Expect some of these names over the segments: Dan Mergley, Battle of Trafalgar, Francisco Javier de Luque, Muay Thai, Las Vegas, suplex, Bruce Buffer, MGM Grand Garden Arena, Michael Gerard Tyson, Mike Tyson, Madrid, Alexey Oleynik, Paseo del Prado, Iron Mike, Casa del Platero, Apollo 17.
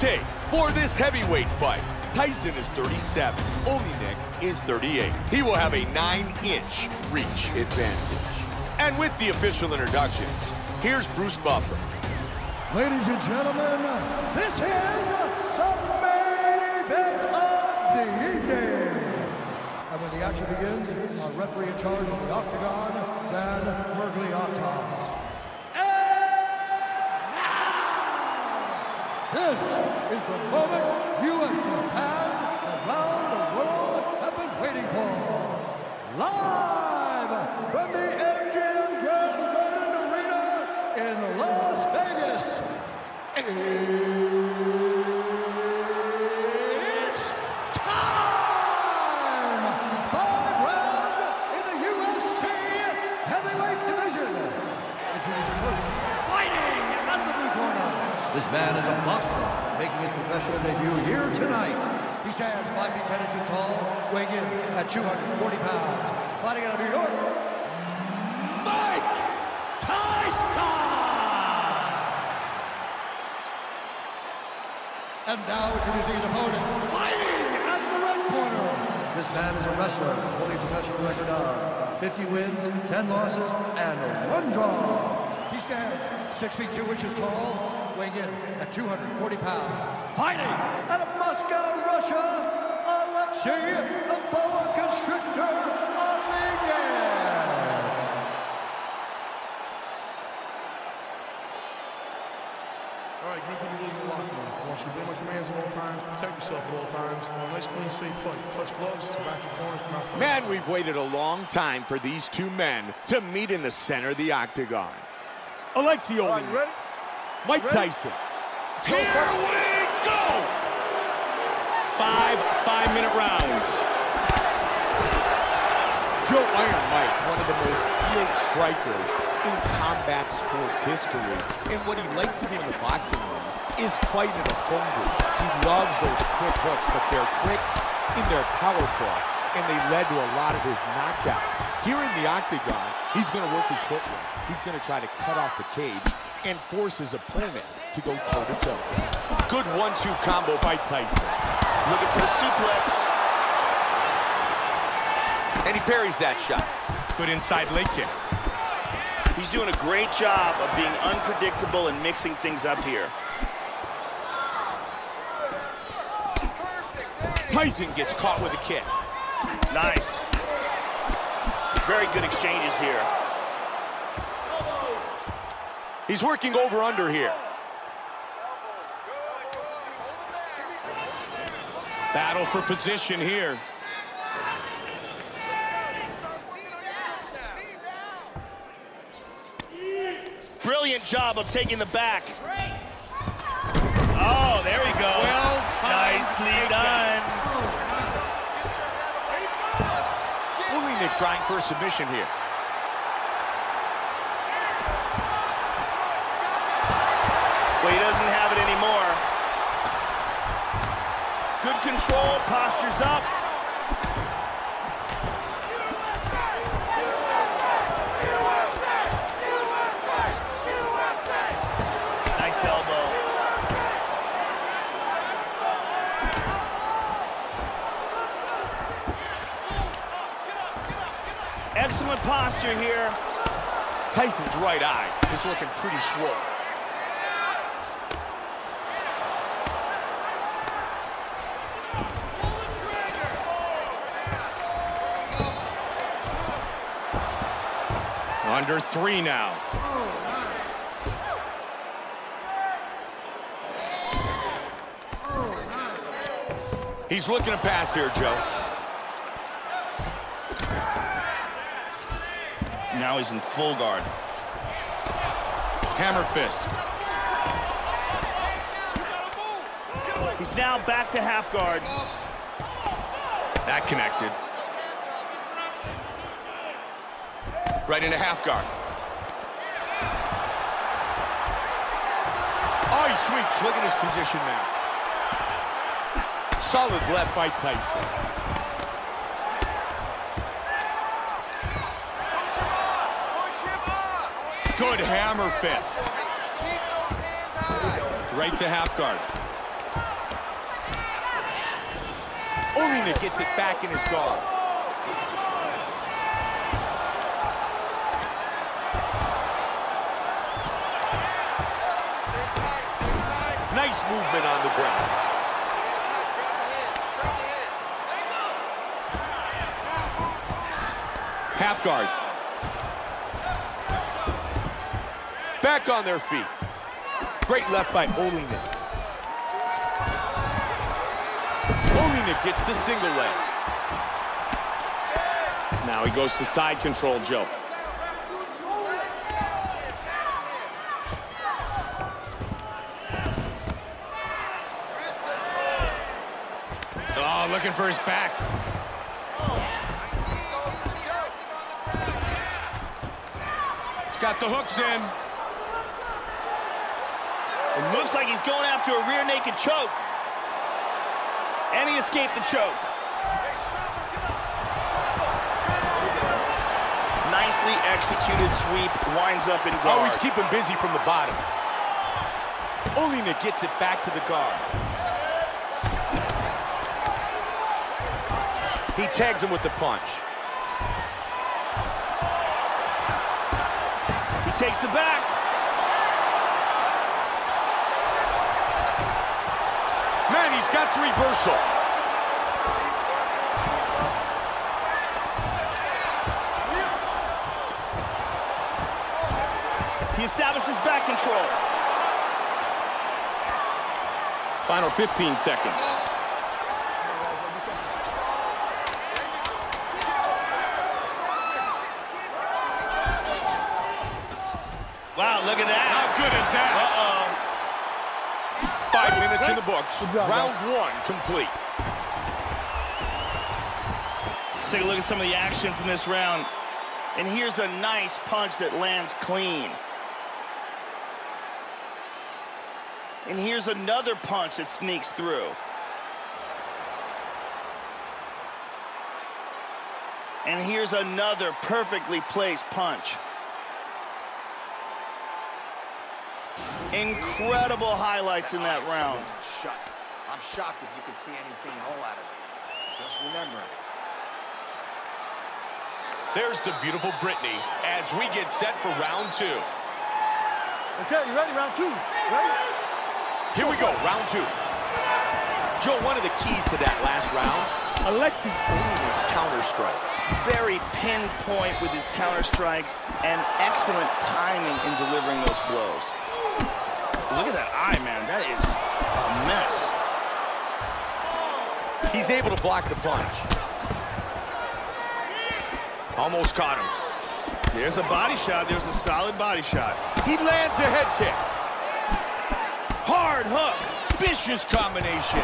take for this heavyweight fight. Tyson is 37. Oleynik is 38. He will have a 9-inch reach advantage. And with the official introductions, here's Bruce Buffer. Ladies and gentlemen, this is the main event of the evening. And when the action begins, our referee in charge of the octagon, Dan Mergley. And now, this is the moment UFC fans around the world have been waiting for. Live from the MGM Grand Garden Arena in Las Vegas, it's time! 5 rounds in the UFC heavyweight division. This is his first fighting out of the blue corner. This man is a monster, making his professional debut here tonight. He stands 5 feet 10 inches tall, weighing in at 240 pounds. Fighting out of New York, Mike Tyson! And now introducing his opponent, fighting out of the red corner. This man is a wrestler, holding a professional record of 50 wins, 10 losses, and 1 draw. He stands 6 feet 2 inches tall, weighing in at 240 pounds, fighting out of Moscow, Russia, Alexey the Boa Constrictor Oleynik. All right, great thing to lose in the locker room. I want you to obey my commands at all times, protect yourself at all times. Nice, clean, safe fight. Touch gloves, back your corners, come out. Man, we've waited a long time for these two men to meet in the center of the octagon. Alexey Oleynik. Mike Tyson. Here we go! 5 5-minute rounds. Joe Iron Mike, one of the most feared strikers in combat sports history. And what he liked to do in the boxing ring is fight in a phone booth. He loves those quick hooks, but they're quick and they're powerful, and they led to a lot of his knockouts. Here in the octagon, he's going to work his footwork. He's going to try to cut off the cage and force his opponent to go toe-to-toe. Good 1-2 combo by Tyson. He's looking for the suplex. And he parries that shot. Good inside leg kick. He's doing a great job of being unpredictable and mixing things up here. Tyson gets caught with a kick. Nice. Very good exchanges here. He's working over-under here. Battle for position here. Brilliant job of taking the back. Oh, there we go. Well, nicely done. Oleynik trying for a submission here. Well, he doesn't have it anymore. Good control, postures up. USA! USA! USA! Nice elbow. Excellent posture here. Tyson's right eye is looking pretty swollen. Under 3 now. He's looking to pass here, Joe. Now he's in full guard. Hammer fist. He's now back to half guard. That connected. Right into half guard. Oh, he sweeps. Look at his position now. Solid left by Tyson. Good hammer fist. Right to half guard. Oleynik gets it back in his guard. Nice movement on the ground. Half guard. Back on their feet. Great left by Oleynik. Oleynik gets the single leg. Now he goes to side control, Joe. Oh, looking for his back. It's got the hooks in. It looks like he's going after a rear naked choke. And he escaped the choke. Nicely executed sweep, winds up in guard. Always keep him busy from the bottom. Oleynik gets it back to the guard. He tags him with the punch. He takes the back. Man, he's got the reversal. He establishes back control. Final 15 seconds. Wow, look at that. How good is that? Uh-oh. 5 minutes in the books. Round one complete. Let's take a look at some of the action from this round. And here's a nice punch that lands clean. And here's another punch that sneaks through. And here's another perfectly placed punch. Incredible highlights in that round. I'm shocked if you can see anything whole out of it. Just remember. There's the beautiful Brittany as we get set for round two. Okay, you ready? Round two. Ready? Here we go, round two. Joe, one of the keys to that last round, Alexey Oleynik's counter strikes. Very pinpoint with his counter strikes and excellent timing in delivering those blows. Look at that eye, man. That is a mess. He's able to block the punch. Almost caught him. There's a body shot. There's a solid body shot. He lands a head kick. Hard hook. Vicious combination.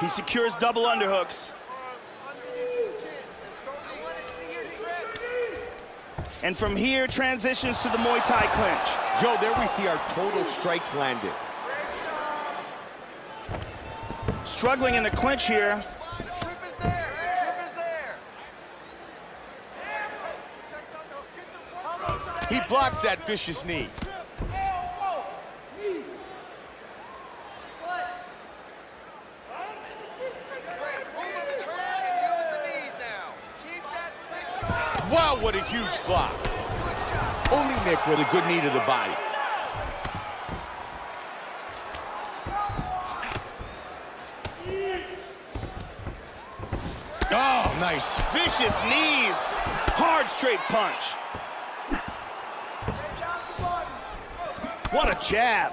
He secures double underhooks. And from here, transitions to the Muay Thai clinch. Joe, there we see our total strikes landed. Struggling in the clinch here. The trip is there. The trip is there. He blocks that vicious knee. Wow, what a huge block. Oleynik with a good knee to the body. Oh, nice. Vicious knees. Hard straight punch. What a jab.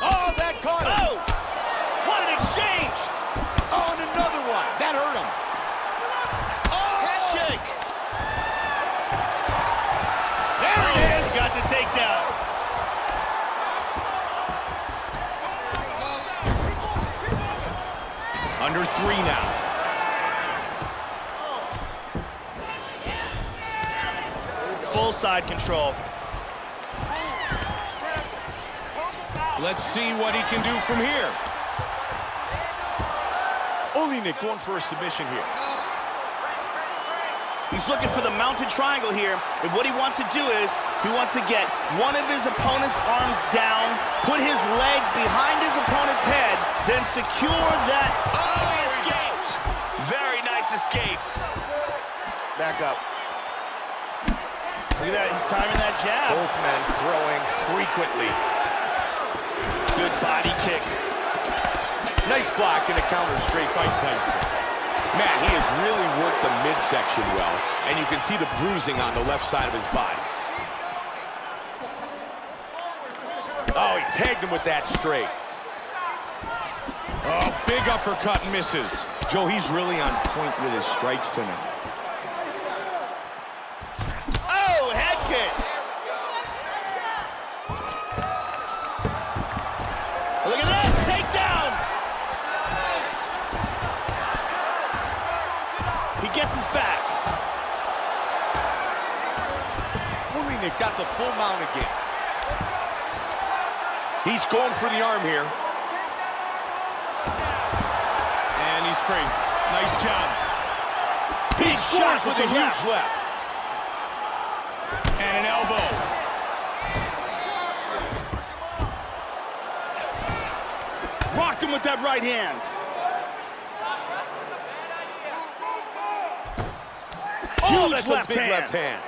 Oh, that caught him. Oh, what an exchange. Oh, and another one. That hurt him. Got the takedown. Under three now. Full side control. Let's see what he can do from here. Oleynik going for a submission here. He's looking for the mounted triangle here, and what he wants to do is he wants to get one of his opponent's arms down, put his leg behind his opponent's head, then secure that. Oh, he escaped! Very nice escape. Back up. Look at that, he's timing that jab. Both men throwing frequently. Good body kick. Nice block and a counter straight by Tyson. Man, he has really worked the midsection well, and you can see the bruising on the left side of his body. Oh, he tagged him with that straight. Oh, big uppercut misses. Joe, he's really on point with his strikes tonight. He's got the full mount again. He's going for the arm here. And he's free. Nice job. He scores with a huge left. And an elbow. Rocked him with that right hand. Oh, that's a big left hand.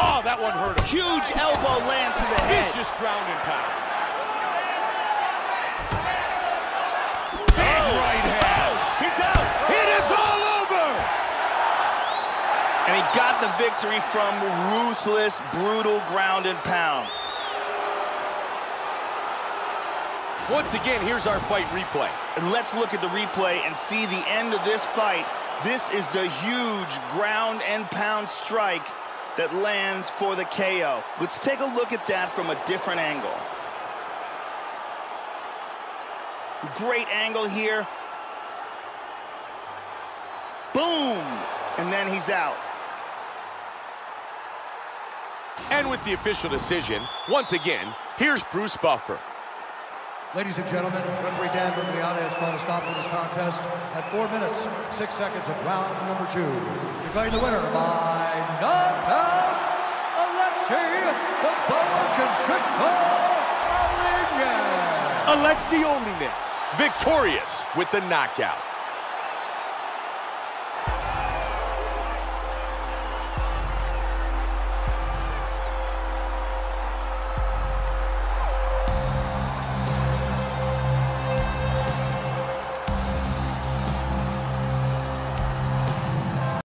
Oh, that one hurt him. Huge elbow lands to the head. Vicious ground and pound. Big right hand. Oh, he's out. It is all over. And he got the victory from ruthless, brutal ground and pound. Once again, here's our fight replay. And let's look at the replay and see the end of this fight. This is the huge ground and pound strike that lands for the KO. Let's take a look at that from a different angle. Great angle here. Boom! And then he's out. And with the official decision, once again, here's Bruce Buffer. Ladies and gentlemen, referee Dan Mergley has called a stop to this contest at 4 minutes, 6 seconds of round number 2. Declaring the winner by knockout, Alexey the Boa Constrictor Oleynik. Alexey Oleynik, victorious with the knockout.